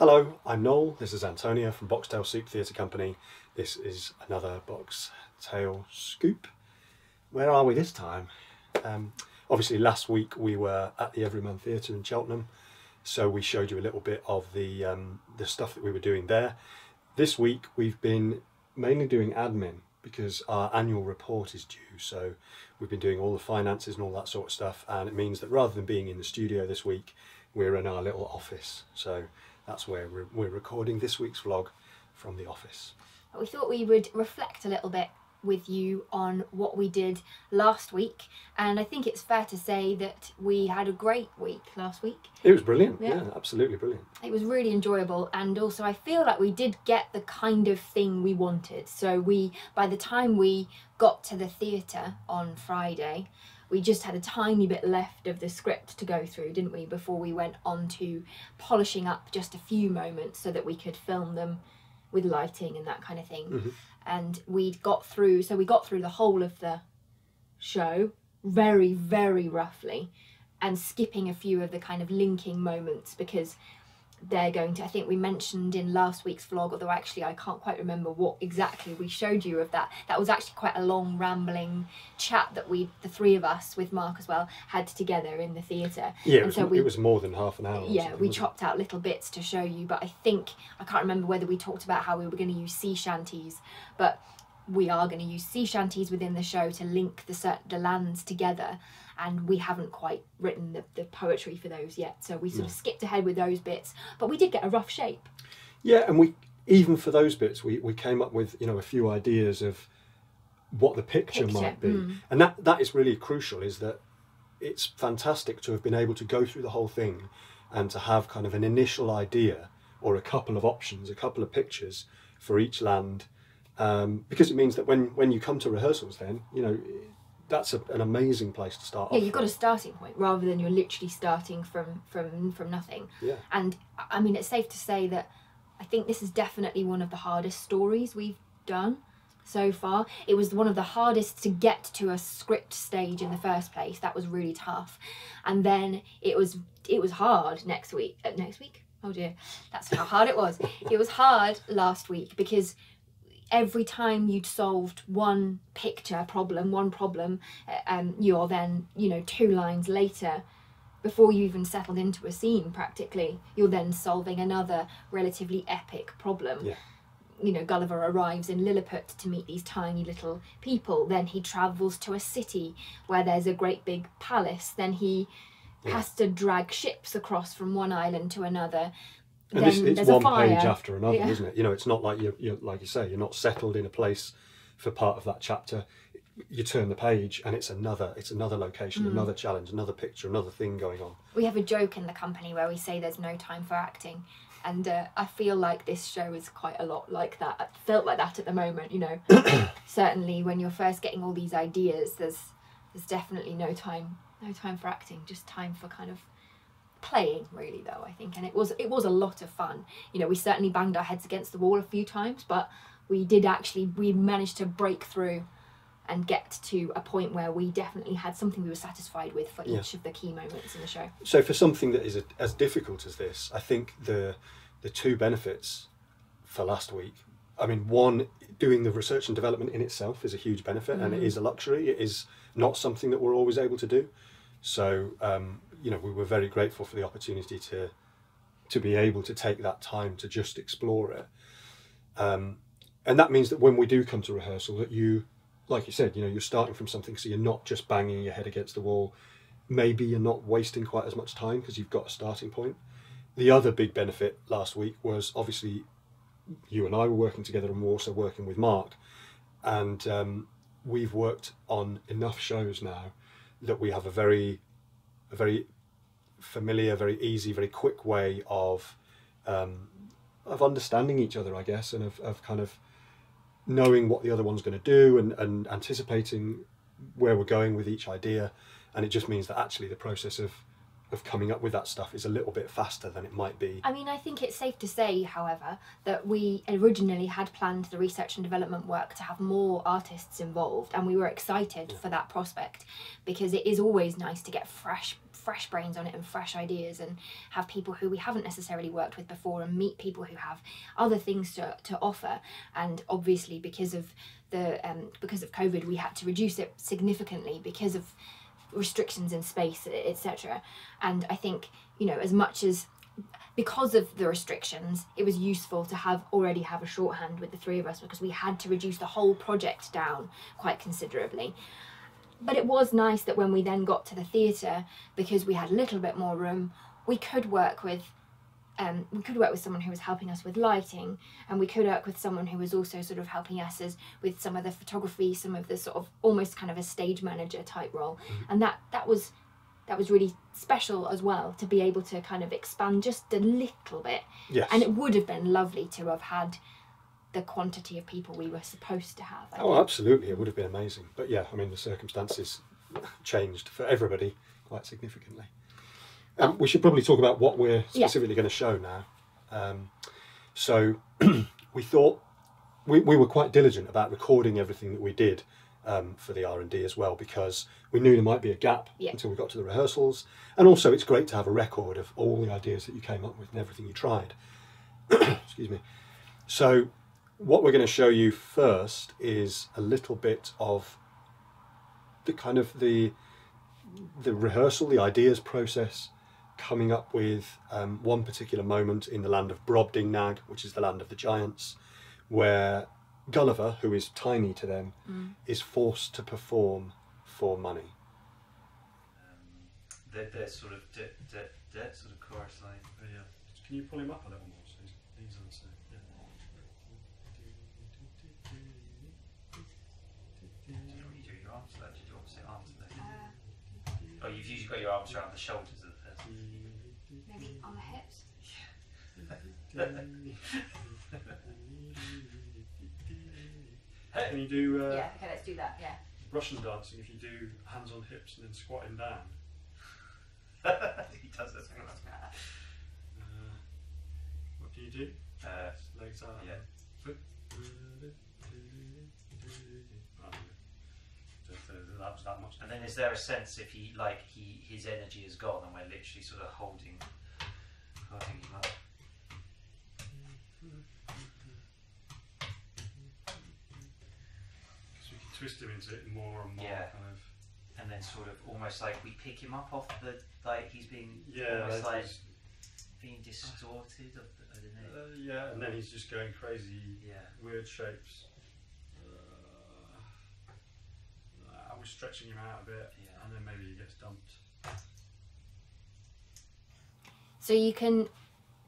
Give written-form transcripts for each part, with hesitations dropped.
Hello, I'm Noel, this is Antonia from Box Tale Soup Theatre Company. This is another Box Tale Scoop. Where are we this time? Obviously last week we were at the Everyman Theatre in Cheltenham, so we showed you a little bit of the stuff that we were doing there. This week we've been mainly doing admin because our annual report is due, so we've been doing all the finances and all that sort of stuff, and it means that rather than being in the studio this week, we're in our little office. So that's where we're recording this week's vlog from the office. We thought we would reflect a little bit with you on what we did last week, and I think it's fair to say that we had a great week last week. It was brilliant, yeah, absolutely brilliant. It was really enjoyable, and also I feel like we did get the kind of thing we wanted. So by the time we got to the theatre on Friday, we just had a tiny bit left of the script to go through, didn't we, before we went on to polishing up just a few moments so that we could film them with lighting and that kind of thing. Mm-hmm. And we got through the whole of the show very, very roughly, and skipping a few of the kind of linking moments, because they're going to, I think we mentioned in last week's vlog, although actually I can't quite remember what exactly we showed you of that. That was actually quite a long rambling chat that we, the three of us with Mark as well, had together in the theatre. Yeah, it was more than half an hour. Yeah, we chopped out little bits to show you, but I think, I can't remember whether we talked about how we were going to use sea shanties, but we are going to use sea shanties within the show to link the lands together, and we haven't quite written the poetry for those yet, so we sort of skipped ahead with those bits, but we did get a rough shape. Yeah, and we, even for those bits, we came up with, you know, a few ideas of what the picture might be. And that is really crucial, is that it's fantastic to have been able to go through the whole thing and to have kind of an initial idea or a couple of options, a couple of pictures for each land. Because it means that when you come to rehearsals, then, you know, that's an amazing place to start. Yeah, you've got a starting point rather than you're literally starting from nothing. Yeah. And I mean, it's safe to say that I think this is definitely one of the hardest stories we've done so far. It was one of the hardest to get to a script stage in the first place. That was really tough. And then it was hard next week. Oh dear, that's how hard it was. It was hard last week because every time you'd solved one picture problem, you're then, you know, two lines later, before you even settled into a scene practically, you're then solving another relatively epic problem. Yeah. You know, Gulliver arrives in Lilliput to meet these tiny little people. Then he travels to a city where there's a great big palace. Then he has to drag ships across from one island to another. And then it's one page after another, isn't it? You know, it's not like you're like you say, you're not settled in a place for part of that chapter. You turn the page and it's another location, another challenge, another picture, another thing going on. We have a joke in the company where we say there's no time for acting, and I feel like this show is quite a lot like that. I felt like that at the moment, you know. Certainly when you're first getting all these ideas, there's definitely no time for acting, just time for kind of playing, really, though, I think. And it was a lot of fun. You know, we certainly banged our heads against the wall a few times, but we managed to break through and get to a point where we definitely had something we were satisfied with for each of the key moments in the show. So for something that is as difficult as this, I think the two benefits for last week, I mean, one, doing the research and development in itself is a huge benefit, and it is a luxury. It is not something that we're always able to do. So you know, we were very grateful for the opportunity to be able to take that time to just explore it, and that means that when we do come to rehearsal, that you, like you said, you know, you're starting from something, so you're not just banging your head against the wall. Maybe you're not wasting quite as much time because you've got a starting point. The other big benefit last week was obviously you and I were working together, and we're also working with Mark, and we've worked on enough shows now that we have a very familiar, very easy, very quick way of understanding each other, I guess, and of kind of knowing what the other one's going to do, and anticipating where we're going with each idea. And it just means that actually the process of coming up with that stuff is a little bit faster than it might be. I mean, I think it's safe to say, however, that we originally had planned the research and development work to have more artists involved, and we were excited for that prospect, because it is always nice to get fresh fresh brains on it and fresh ideas, and have people who we haven't necessarily worked with before, and meet people who have other things to offer. And obviously because of the because of COVID, we had to reduce it significantly because of restrictions in space, etc. And I think, you know, as much as because of the restrictions, it was useful to already have a shorthand with the three of us, because we had to reduce the whole project down quite considerably. But it was nice that when we then got to the theatre, because we had a little bit more room, we could work with someone who was helping us with lighting, and we could work with someone who was also sort of helping us with some of the photography, some of the sort of almost kind of a stage manager type role. And that was really special as well, to be able to kind of expand just a little bit. Yes. And it would have been lovely to have had the quantity of people we were supposed to have. I think. Absolutely, it would have been amazing. But yeah, I mean, the circumstances changed for everybody quite significantly. We should probably talk about what we're specifically going to show now. So we thought, we were quite diligent about recording everything that we did for the R&D as well, because we knew there might be a gap until we got to the rehearsals. And also it's great to have a record of all the ideas that you came up with and everything you tried. Excuse me. So what we're going to show you first is a little bit of the kind of the rehearsal, the ideas process, coming up with one particular moment in the land of Brobdingnag, which is the land of the giants, where Gulliver, who is tiny to them, is forced to perform for money. They're sort of debt sort of chorus line. Oh, yeah. Can you pull him up a little more? So he's on stage. Yeah. Do you really do your arms for that? Do you do opposite arms for that? Oh, you've usually got your arms around the shoulders of the person. Maybe on the hips? Yeah. Can you do... yeah, okay, let's do that, yeah. Russian dancing, if you do hands on hips and then squatting down. He does that. What do you do? Legs out. Yeah. Foot. That was that much. And then is there a sense if he, like, his energy is gone and we're literally sort of holding him up? Twist him into it more and more, kind of, and then sort of almost like we pick him up off the, like he's being, almost like being distorted. I don't know. Yeah, and then he's just going crazy, weird shapes. I was stretching him out a bit, and then maybe he gets dumped. So you can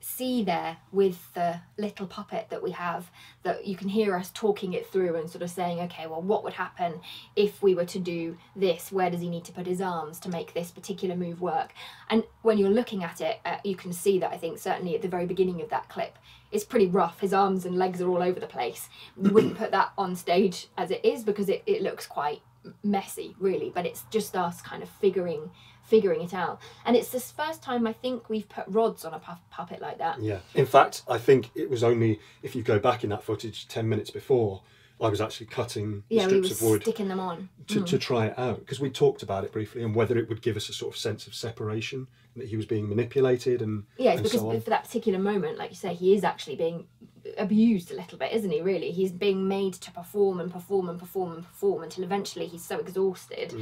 see there with the little puppet that we have, that you can hear us talking it through and sort of saying, okay, well, what would happen if we were to do this? Where does he need to put his arms to make this particular move work? And when you're looking at it, you can see that, I think, certainly at the very beginning of that clip, it's pretty rough. His arms and legs are all over the place. We wouldn't put that on stage as it is, because it looks quite messy, really, but it's just us kind of figuring it out. And it's this first time I think we've put rods on a puppet like that. Yeah, in fact, I think it was only, if you go back in that footage 10 minutes before, I was actually cutting strips of wood, sticking them on to try it out, because we talked about it briefly and whether it would give us a sort of sense of separation, that he was being manipulated and because for that particular moment, like you say, he is actually being abused a little bit, isn't he, really? He's being made to perform until eventually he's so exhausted.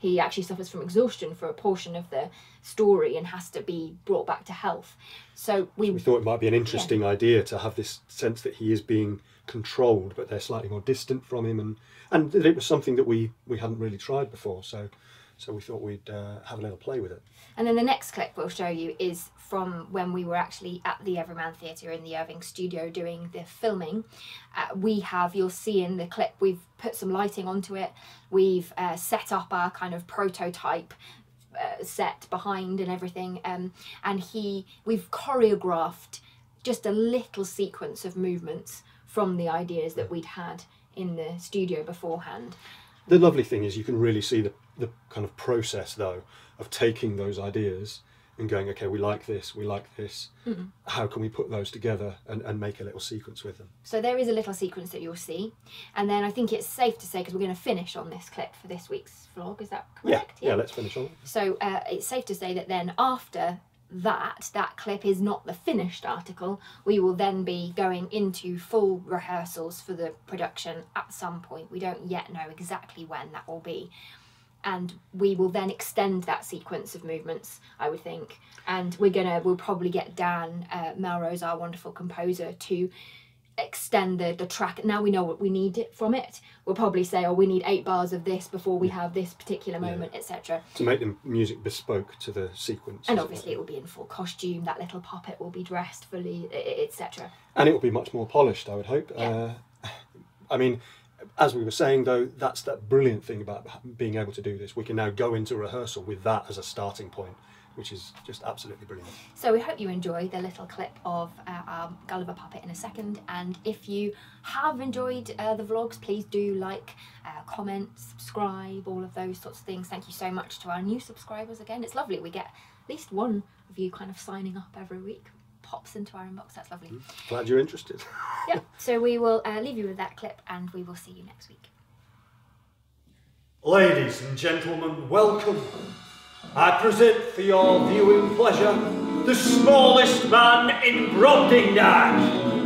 He actually suffers from exhaustion for a portion of the story and has to be brought back to health. So we thought it might be an interesting idea to have this sense that he is being controlled, but they're slightly more distant from him, and that it was something that we hadn't really tried before. So we thought we'd have a little play with it. And then the next clip we'll show you is from when we were actually at the Everyman Theatre in the Irving Studio doing the filming. You'll see in the clip, we've put some lighting onto it. We've set up our kind of prototype set behind and everything. We've choreographed just a little sequence of movements from the ideas that we'd had in the studio beforehand. The lovely thing is you can really see the kind of process, though, of taking those ideas and going, okay, we like this, mm-hmm. how can we put those together and make a little sequence with them? So there is a little sequence that you'll see, and then I think it's safe to say, because we're going to finish on this clip for this week's vlog, is that correct? Yeah, yeah, let's finish on it. So it's safe to say that then after that clip is not the finished article, we will then be going into full rehearsals for the production at some point. We don't yet know exactly when that will be. And we will then extend that sequence of movements, I would think. And we'll probably get Dan Melrose, our wonderful composer, to extend the track. Now we know what we need from it. We'll probably say, oh, we need 8 bars of this before we have this particular moment, etc. To make the music bespoke to the sequence. And obviously it will be in full costume. That little puppet will be dressed fully, etc. And it will be much more polished, I would hope. Yeah. I mean, as we were saying, though, that's that brilliant thing about being able to do this. We can now go into rehearsal with that as a starting point, which is just absolutely brilliant. So we hope you enjoy the little clip of our Gulliver puppet in a second. And if you have enjoyed the vlogs, please do like, comment, subscribe, all of those sorts of things. Thank you so much to our new subscribers again. It's lovely. We get at least one of you kind of signing up every week. Pops into our inbox. That's lovely. Glad you're interested. Yeah, so we will leave you with that clip, and we will see you next week. Ladies and gentlemen, welcome. I present for your viewing pleasure the smallest man in Brobdingnag.